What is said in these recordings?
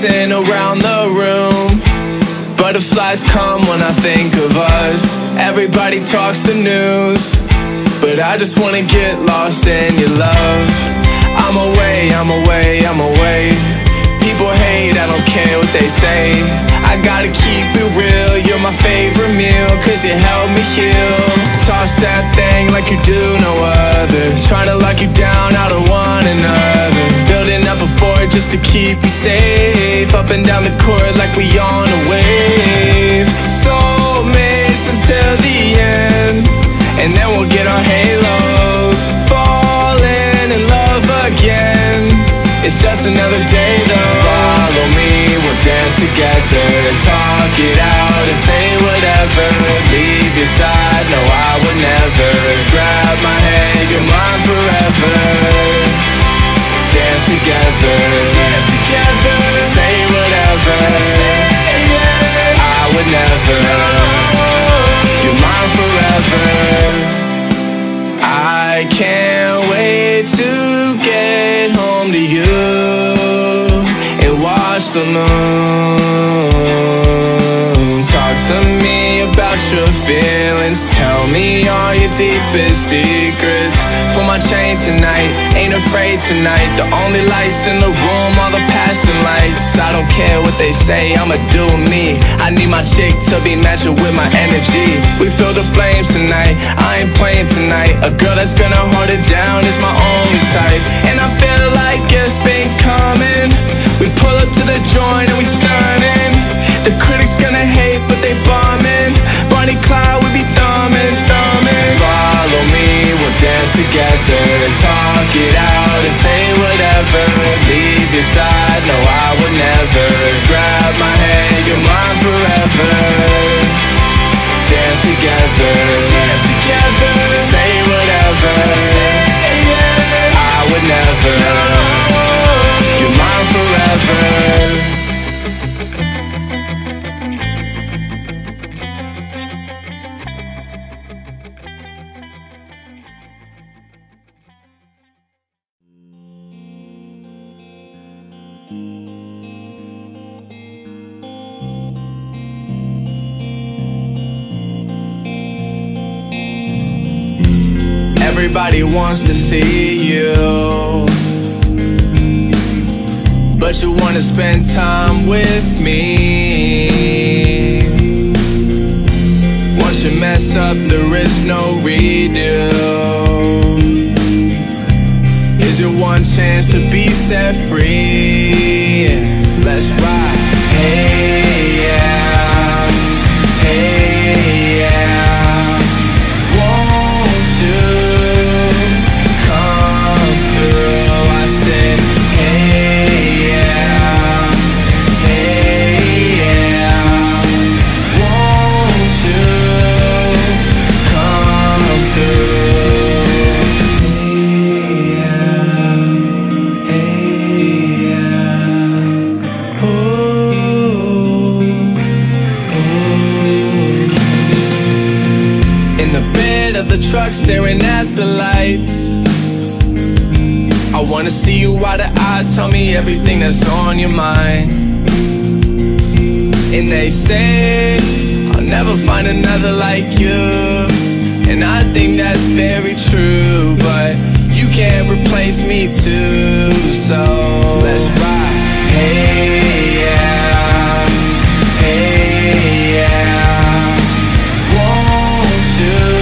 chasing around the room. Butterflies come when I think of us. Everybody talks the news, but I just wanna get lost in your love. I'm away, I'm away, I'm away. People hate, I don't care what they say. I gotta keep it real, you're my favorite meal, cause you helped me heal. Toss that thing like you do no other, trying to lock you down, I don't want another. Building up a fort just to keep you safe, up and down the court like we on a wave. Soulmates until the end, and then we'll get our halos. Falling in love again, it's just another day though. Follow me, we'll dance together, talk it out and say whatever. Leave your side, no I would never. Grab my hand, you're mine forever. Dance together, dance together. Say whatever, say it. I would never. You're mine forever. I can't wait to get home to you and watch the moon. Talk to me about your feelings, tell me all your deepest secrets. Pull my chain tonight, ain't afraid tonight. The only lights in the room are the passing lights. I don't care what they say, I'ma do me. I need my chick to be matching with my energy. We feel the flames tonight, I ain't playing tonight. A girl that's gonna hold it down is my only type. And I feel like it's been coming. We pull up to the joint and we stunning. The critics gonna hate but they bombing. Bonnie Clyde, we be thumbing, thumbing. Follow me, we'll dance together, talk it out and say whatever. Leave your side, no I would never. Grab my hand, you're mine forever. Dance together, dance together. Say whatever, say it. I would never. You're mine forever. Everybody wants to see you, but you wanna spend time with me. Once you mess up, there is no redo. Here's your one chance to be set free. Let's ride. Hey, yeah. Hey, yeah. Won't you truck staring at the lights? I wanna see you eye to eye, tell me everything that's on your mind. And they say I'll never find another like you, and I think that's very true, but you can't replace me too. So let's ride. Hey, yeah. Hey, yeah. Won't you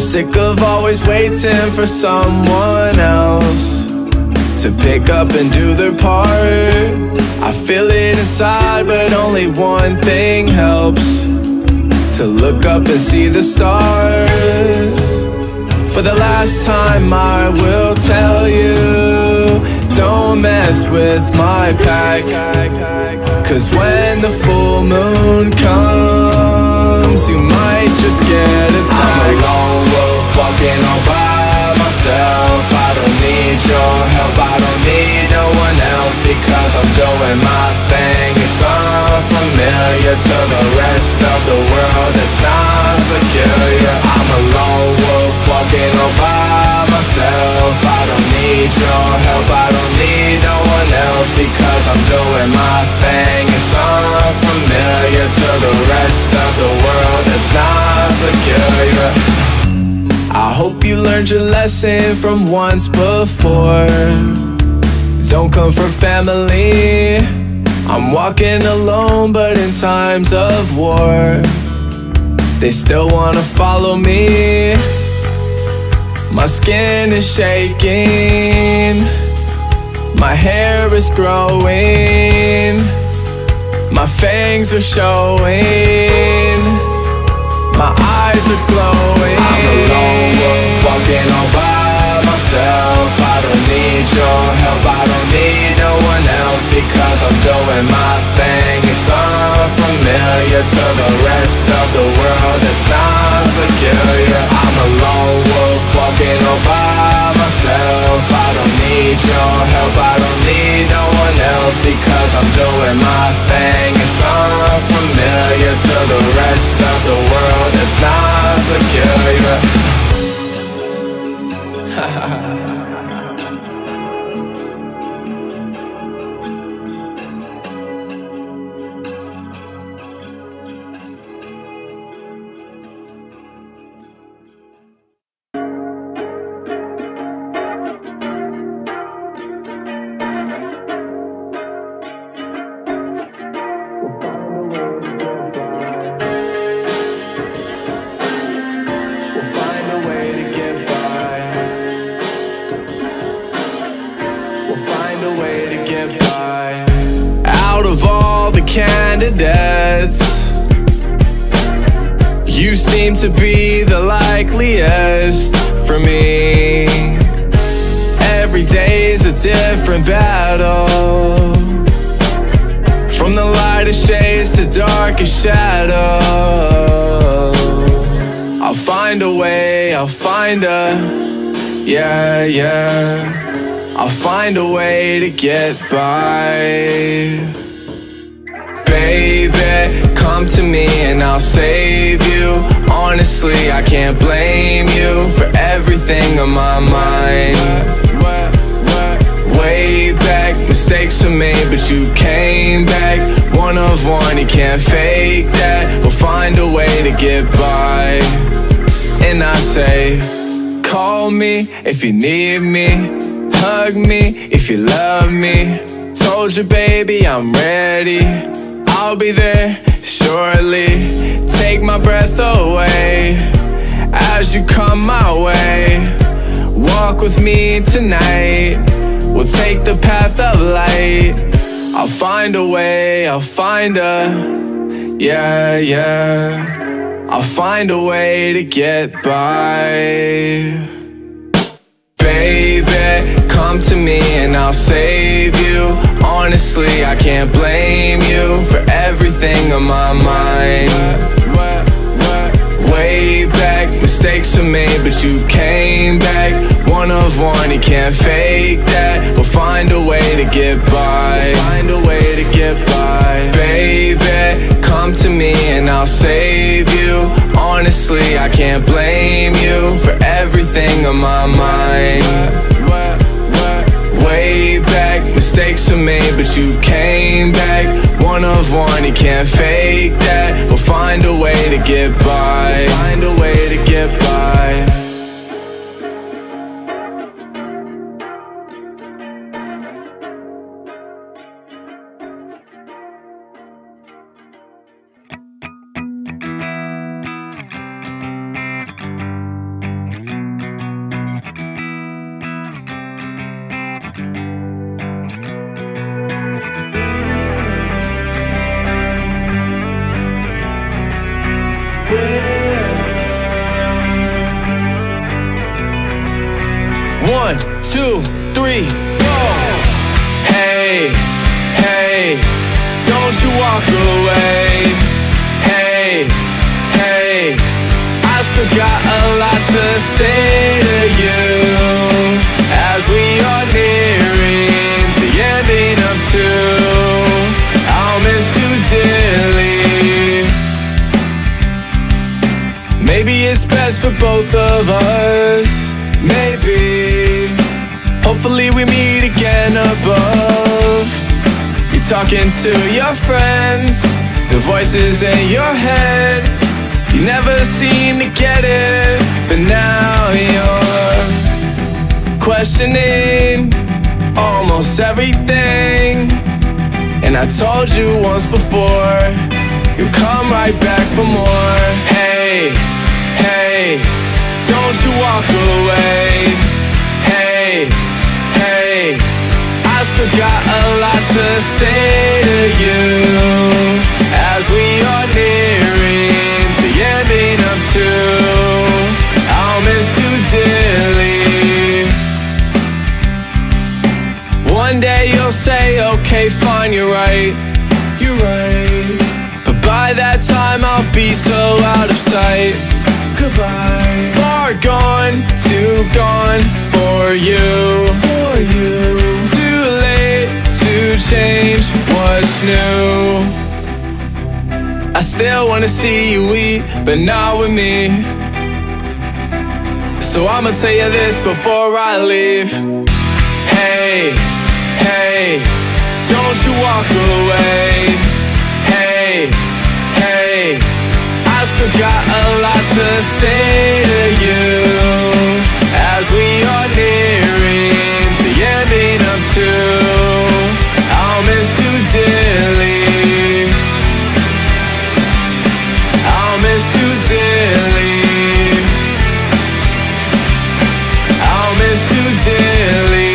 I'm sick of always waiting for someone else to pick up and do their part. I feel it inside, but only one thing helps: to look up and see the stars. For the last time I will tell you, don't mess with my pack, 'cause when the full moon comes, you might just get attacked. I'm a lone wolf fucking all by myself. I don't need your help, I don't need no one else, because I'm doing my thing. It's unfamiliar to the rest of the world, it's not peculiar. I'm a lone wolf fucking all by myself. I don't need your help, I don't need no one else, because I'm doing my thing. It's unfamiliar to the rest of the world, it's not peculiar. I hope you learned your lesson from once before. Don't come for family. I'm walking alone, but in times of war they still wanna follow me. My skin is shaking, my hair is growing, my fangs are showing, my eyes are glowing. I'm a lone wolf fucking all by myself. I don't need your help, I don't need no one else, because I'm doing my thing. It's unfamiliar to the rest of the world, it's not peculiar. I'm a lone wolf fucking all by myself. I don't need your help, I don't need no one else, because I'm doing my thing. It's unfamiliar to the rest of the world, it's not peculiar. Ha. Candidates, you seem to be the likeliest for me. Every day's a different battle, from the lightest shades to darkest shadows. I'll find a way, I'll find a, yeah, yeah, I'll find a way to get by. Baby, come to me and I'll save you. Honestly, I can't blame you for everything on my mind. Way back, mistakes were made, but you came back. One of one, you can't fake that. We'll find a way to get by. And I say, call me if you need me, hug me if you love me. Told you, baby, I'm ready, I'll be there shortly. Take my breath away as you come my way. Walk with me tonight, we'll take the path of light. I'll find a way, I'll find a, yeah, yeah, I'll find a way to get by. Baby, come to me and I'll save you. Honestly, I can't blame you for everything on my mind. Way back, mistakes were made, but you came back. One of one, you can't fake that. We'll find a way to get by. Find a way to get by. Baby, come to me and I'll save you. Honestly, I can't blame you for everything on my mind. Way back, mistakes were made, but you came back. One of one, you can't fake that. We'll find a way to get by. Find a way to get by. 1, 2, 3, go. Hey, hey, don't you walk away. Hey, hey, I still got a lot to say to you as we are nearing the ending of 2. I'll miss you dearly. Maybe it's best for both of us. Maybe, hopefully we meet again above. You're talking to your friends, the voices in your head. You never seem to get it, but now you're questioning almost everything. And I told you once before, you'll come right back for more. Hey, hey, don't you walk away. Hey, hey, I still got a lot to say to you as we are nearing the ending of 2. I'll miss you dearly. One day you'll say, okay, fine, you're right, you're right. But by that time I'll be so out of sight. Goodbye. Far gone, too gone for you. For you. Too late to change what's new. I still wanna see you eat, but not with me. So I'ma tell you this before I leave. Hey, hey, don't you walk away. Hey, hey, I still got a lot to say to you as we are nearing the ending of 2. I'll miss you dearly. I'll miss you dearly. I'll miss you dearly.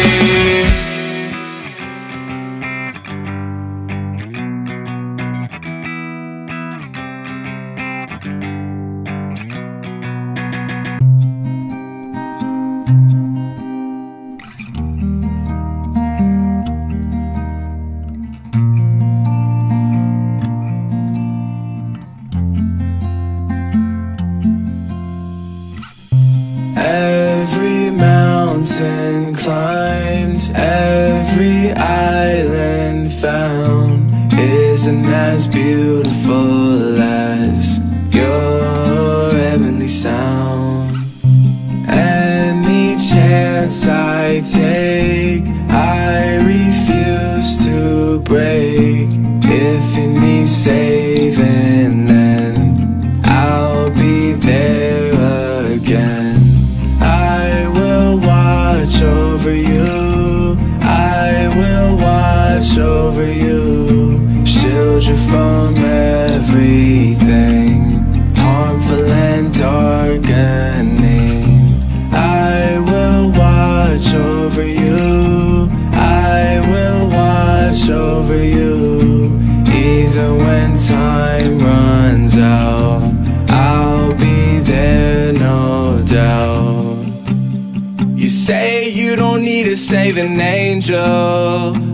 An angel,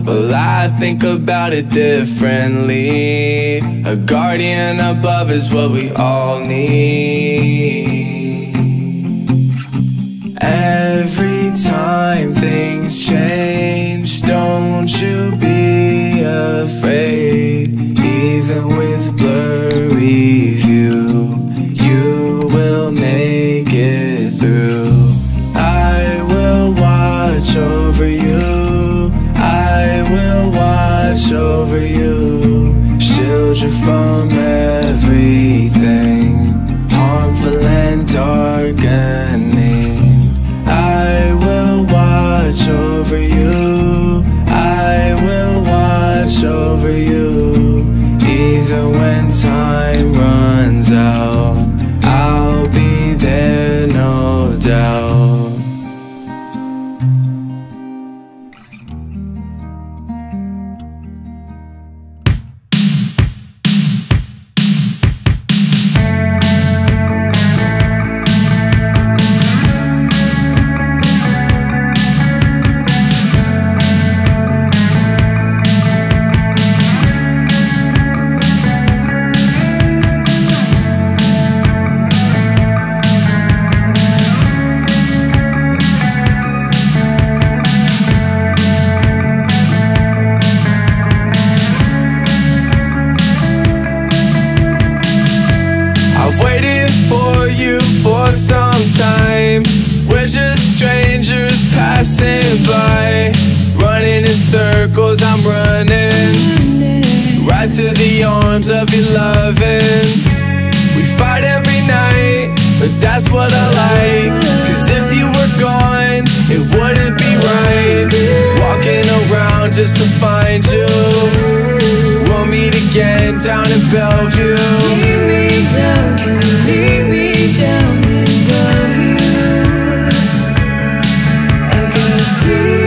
well, I think about it differently. A guardian above is what we all need. Every time things change, don't you be afraid. Even with blurry view, you will make it through. I will watch over you. I will watch over you. Shield you from everything harmful and darkening. I will watch. passing by, running in circles, I'm running right to the arms of your loving. We fight every night, but that's what I like, 'cause if you were gone, it wouldn't be right. Walking around just to find you, we'll meet again down in Bellevue. Can you leave me down in Bellevue? I can see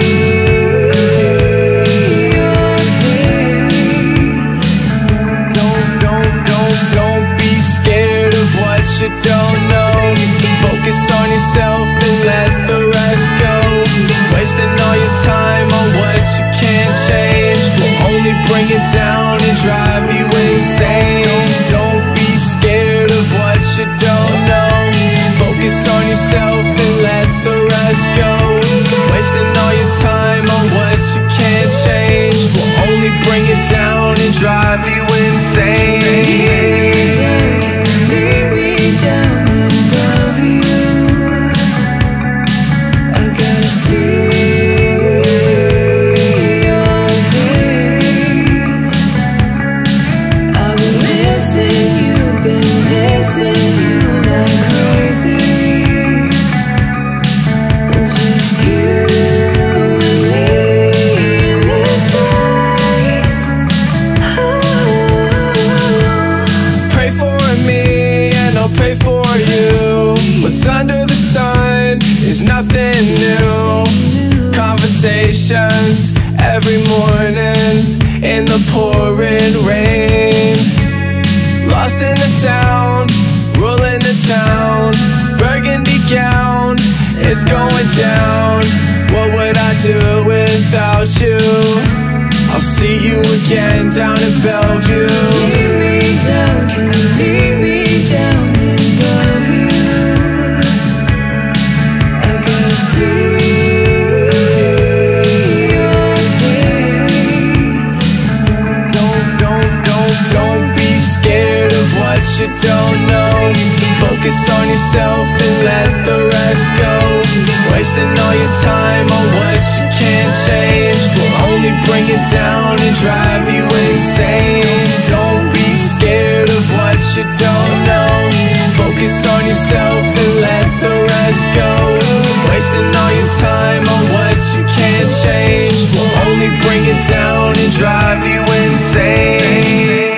your face. Don't be scared of what you don't know. Focus on yourself and let the rest go. Wasting all your time on what you can't change will only bring it down and drive you insane. Don't be scared of what you don't know. Focus on yourself and let the rest go. Wasting all your time on what you can't change will only bring it down and drive you insane. Every morning in the pouring rain, lost in the sound, ruling the town. Burgundy gown, it's going down. What would I do without you? I'll see you again down in Bellevue. Leave me down, can you leave me down in Bellevue? I can see. You don't know. Focus on yourself and let the rest go. Wasting all your time on what you can't change will only bring it down and drive you insane. Don't be scared of what you don't know. Focus on yourself and let the rest go. Wasting all your time on what you can't change will only bring it down and drive you insane.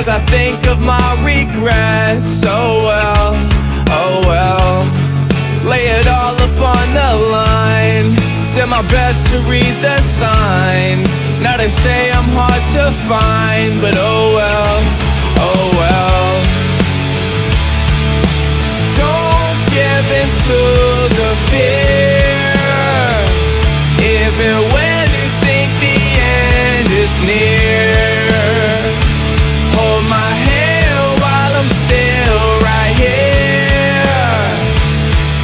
As I think of my regrets, oh well, oh well. Lay it all up on the line, did my best to read the signs. Now they say I'm hard to find, but oh well, oh well. Don't give in to the fear, even when you think the end is near. My hand while I'm still right here,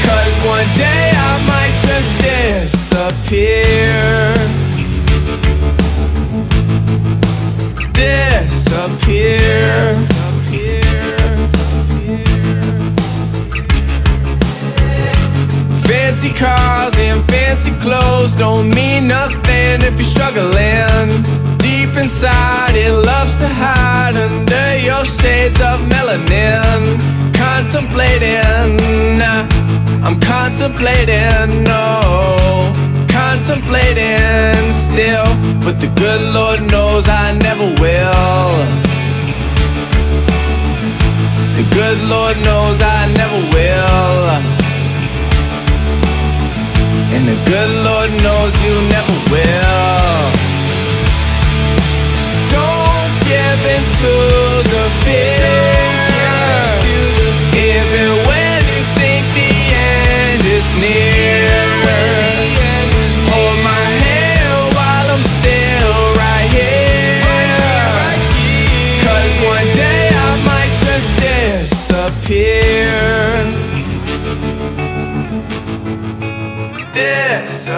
'cause one day I might just disappear. Disappear. Fancy cars and fancy clothes don't mean nothing if you're struggling. Deep inside, it loves to hide under your shades of melanin. Contemplating, I'm contemplating, no, contemplating still, but the good Lord knows I never will. The good Lord knows I never will. And the good Lord knows you never will. Don't give in to the fear.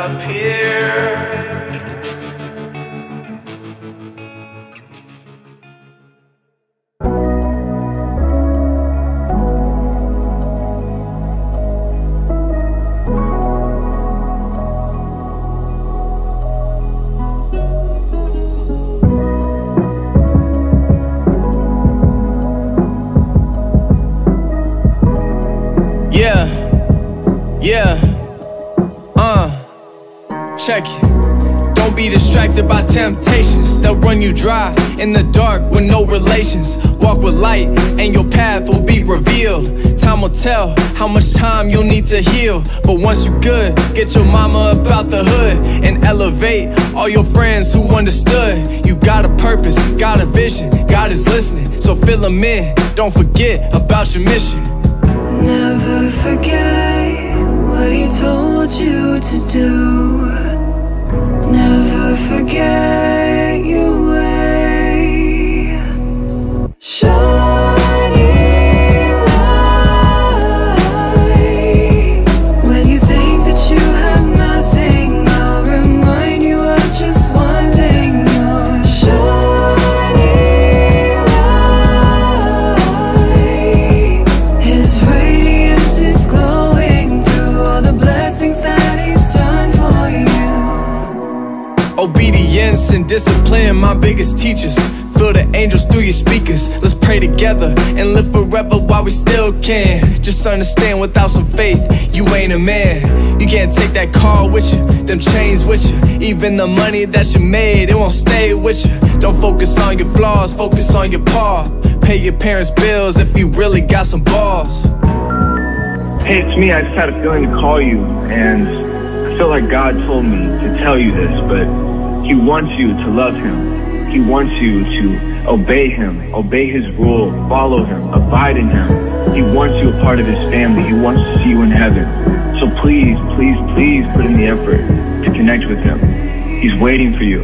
appear. Check it. Don't be distracted by temptations. They'll run you dry in the dark with no relations. Walk with light and your path will be revealed. Time will tell how much time you'll need to heal. But once you're good, get your mama up out the hood and elevate all your friends who understood. You got a purpose, got a vision, God is listening, so fill them in. Don't forget about your mission. Never forget what he told you to do. Never forget your way. Shining light. When you think that you have nothing, I'll remind you of just one thing more. Shining light. His radiance is glowing through all the blessings that he's done for you. Obedience and discipline, my biggest teachers. Feel the angels through your speakers. Let's pray together and live forever while we still can. Just understand, without some faith, you ain't a man. You can't take that car with you, them chains with you. Even the money that you made, it won't stay with you. Don't focus on your flaws, focus on your par. Pay your parents' bills if you really got some balls. Hey, it's me. I just had a feeling to call you, and I feel like God told me to tell you this, but he wants you to love him. He wants you to obey him, obey his rule, follow him, abide in him. He wants you a part of his family. He wants to see you in heaven. So please, please, please put in the effort to connect with him. He's waiting for you.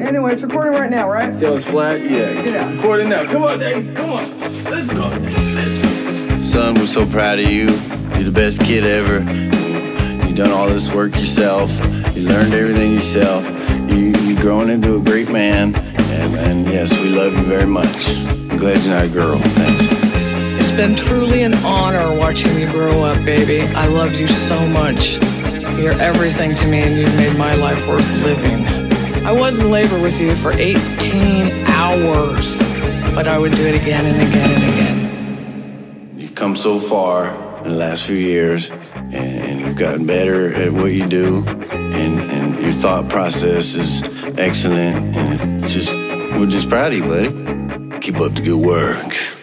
Anyway, it's recording right now, right? Sounds flat, yeah. Get out. Recording now. Come on, Dave. Come on. Let's go. Son, we're so proud of you. You're the best kid ever. You've done all this work yourself. You learned everything yourself. You've grown into a great man. And yes, we love you very much. I'm glad you're not a girl. Thanks. It's been truly an honor watching you grow up, baby. I love you so much. You're everything to me, and you've made my life worth living. I was in labor with you for 18 hours, but I would do it again and again and again. You've come so far in the last few years, and you've gotten better at what you do, and your thought process is excellent, and we're just proud of you, buddy. Keep up the good work.